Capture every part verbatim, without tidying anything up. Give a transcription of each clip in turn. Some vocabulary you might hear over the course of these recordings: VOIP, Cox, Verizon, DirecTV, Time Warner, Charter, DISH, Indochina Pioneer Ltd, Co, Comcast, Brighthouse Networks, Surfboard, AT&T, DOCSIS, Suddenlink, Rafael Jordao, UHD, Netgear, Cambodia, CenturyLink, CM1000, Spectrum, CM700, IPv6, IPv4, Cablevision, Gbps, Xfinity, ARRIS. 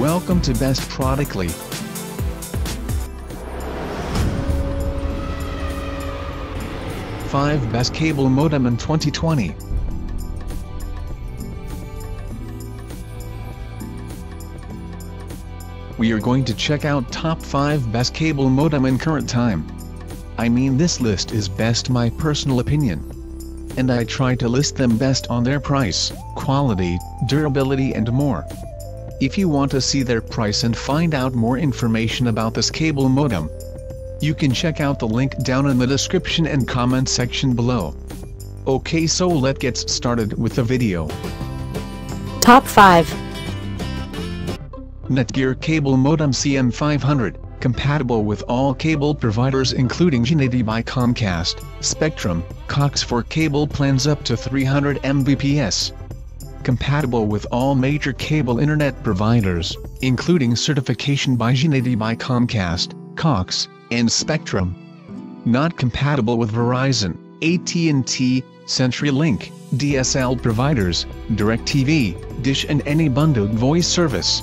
Welcome to Best Productly. five Best Cable Modem in twenty twenty. We are going to check out top five best cable modem in current time. I mean, this list is best my personal opinion. And I try to list them best on their price, quality, durability and more. If you want to see their price and find out more information about this cable modem, you can check out the link down in the description and comment section below. Okay, so let's get started with the video. Top five Netgear Cable Modem C M five hundred, compatible with all cable providers including Xfinity by Comcast, Spectrum, Cox for cable plans up to three hundred megabits per second. Compatible with all major cable internet providers, including certification by Xfinity by Comcast, Cox, and Spectrum. Not compatible with Verizon, A T and T, CenturyLink, D S L providers, DirecTV, DISH and any bundled voice service.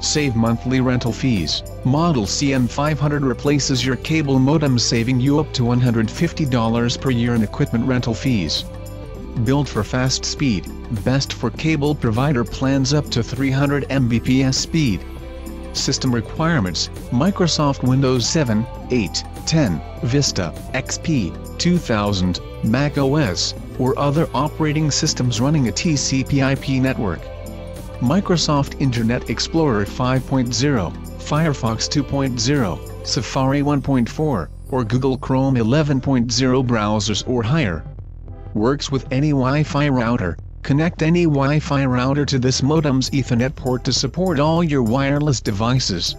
Save monthly rental fees. Model C M five hundred replaces your cable modem, saving you up to one hundred fifty dollars per year in equipment rental fees. Built for fast speed, best for cable provider plans up to three hundred megabits per second speed. System requirements: Microsoft Windows seven, eight, ten, Vista, X P, two thousand, Mac O S, or other operating systems running a T C P I P network. Microsoft Internet Explorer five point oh, Firefox two point oh, Safari one point four, or Google Chrome eleven point oh browsers or higher. Works with any Wi-Fi router. Connect any Wi-Fi router to this modem's Ethernet port to support all your wireless devices.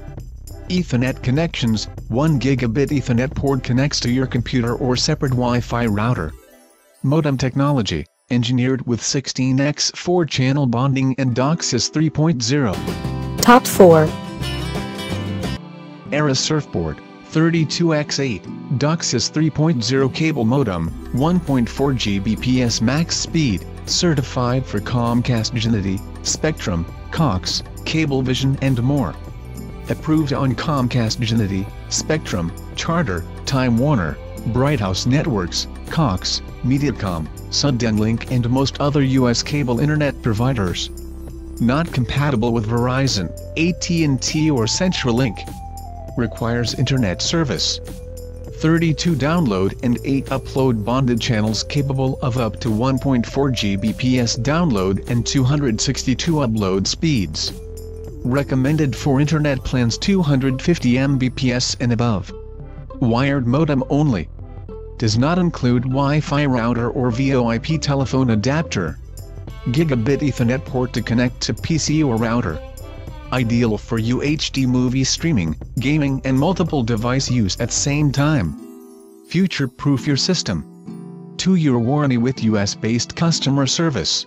Ethernet connections: one gigabit Ethernet port connects to your computer or separate Wi-Fi router. Modem technology: engineered with sixteen by four channel bonding and DOCSIS three point oh. Top four ARRIS Surfboard, thirty-two by eight, DOCSIS three point oh cable modem, one point four gigabits per second max speed, certified for Comcast, Xfinity, Spectrum, Cox, Cablevision and more. Approved on Comcast, Xfinity, Spectrum, Charter, Time Warner, Brighthouse Networks, Cox, Mediacom, Suddenlink and most other U S cable internet providers. Not compatible with Verizon, A T and T or CenturyLink. Requires internet service. thirty-two download and eight upload bonded channels capable of up to one point four gigabits per second download and two hundred sixty-two upload speeds. Recommended for internet plans two hundred fifty megabits per second and above. Wired modem only. Does not include Wi-Fi router or VoIP telephone adapter. Gigabit Ethernet port to connect to P C or router. Ideal for U H D movie streaming, gaming and multiple device use at same time. Future-proof your system. two year warranty with U S based customer service.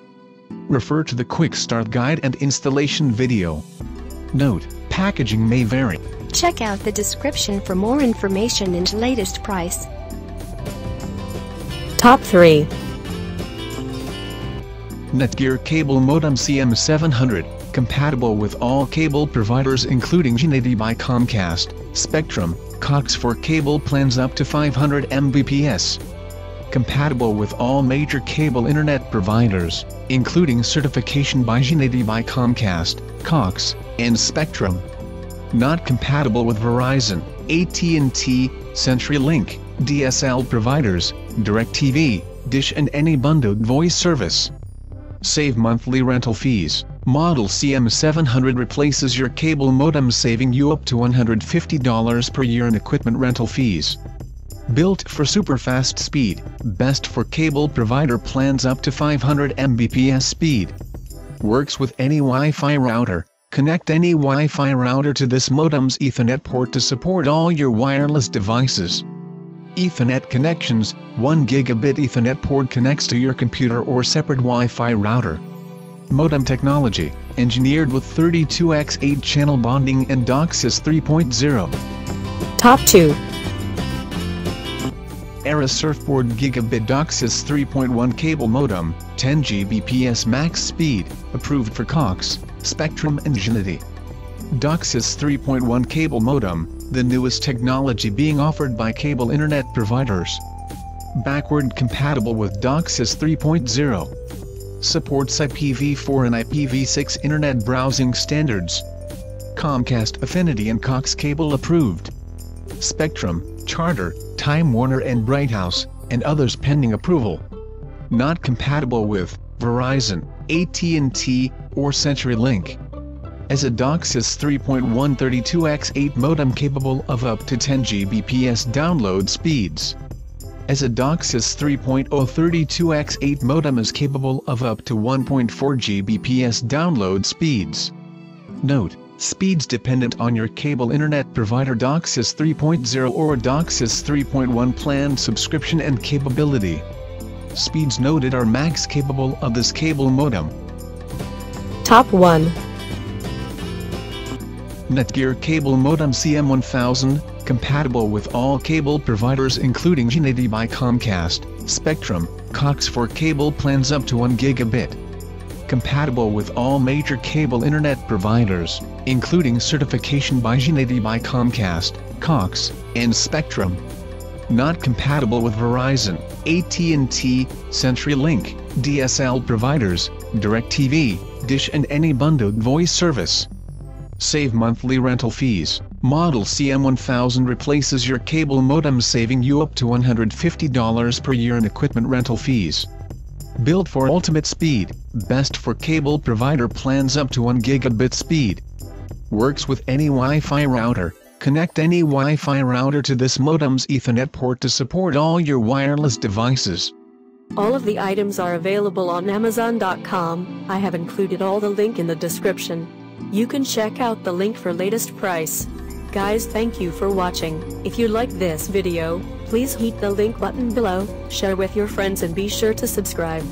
Refer to the quick start guide and installation video. Note: packaging may vary. Check out the description for more information and latest price. Top three Netgear Cable Modem C M seven hundred, compatible with all cable providers including Xfinity by Comcast, Spectrum, Cox for cable plans up to five hundred megabits per second. Compatible with all major cable internet providers, including certification by Xfinity by Comcast, Cox, and Spectrum. Not compatible with Verizon, A T and T, CenturyLink, D S L providers, DirecTV, DISH and any bundled voice service. Save monthly rental fees. Model C M seven hundred replaces your cable modem, saving you up to one hundred fifty dollars per year in equipment rental fees. Built for super fast speed, best for cable provider plans up to five hundred megabits per second speed. Works with any Wi-Fi router. Connect any Wi-Fi router to this modem's Ethernet port to support all your wireless devices. Ethernet connections: one gigabit Ethernet port connects to your computer or separate Wi-Fi router. Modem technology: engineered with thirty-two by eight channel bonding and DOCSIS three point oh. Top two ARRIS Surfboard Gigabit DOCSIS three point one Cable Modem, ten gigabits per second max speed, approved for Cox, Spectrum and Xfinity. DOCSIS three point one cable modem, the newest technology being offered by cable internet providers. Backward compatible with DOCSIS three point oh. Supports I P v four and I P v six internet browsing standards. Comcast Affinity and Cox Cable approved. Spectrum, Charter, Time Warner and Brighthouse, and others pending approval. Not compatible with Verizon, A T and T, or CenturyLink. As a DOCSIS three point one thirty-two by eight modem capable of up to ten G B P S download speeds. As a DOCSIS three point oh thirty-two by eight modem is capable of up to one point four G B P S download speeds. Note, speeds dependent on your cable internet provider DOCSIS three point oh or DOCSIS three point one plan subscription and capability. Speeds noted are max capable of this cable modem. Top one. Netgear Cable Modem C M one thousand, compatible with all cable providers including Xfinity by Comcast, Spectrum, Cox for cable plans up to one gigabit. Compatible with all major cable internet providers, including certification by Xfinity by Comcast, Cox, and Spectrum. Not compatible with Verizon, A T and T, CenturyLink, D S L providers, DirecTV, DISH and any bundled voice service. Save monthly rental fees. Model C M one thousand replaces your cable modem, saving you up to one hundred fifty dollars per year in equipment rental fees. Built for ultimate speed, best for cable provider plans up to one gigabit speed. Works with any Wi-Fi router. Connect any Wi-Fi router to this modem's Ethernet port to support all your wireless devices. All of the items are available on Amazon dot com. I have included all the link in the description. You can check out the link for latest price. Guys, thank you for watching. If you like this video, please hit the link button below, share with your friends and be sure to subscribe.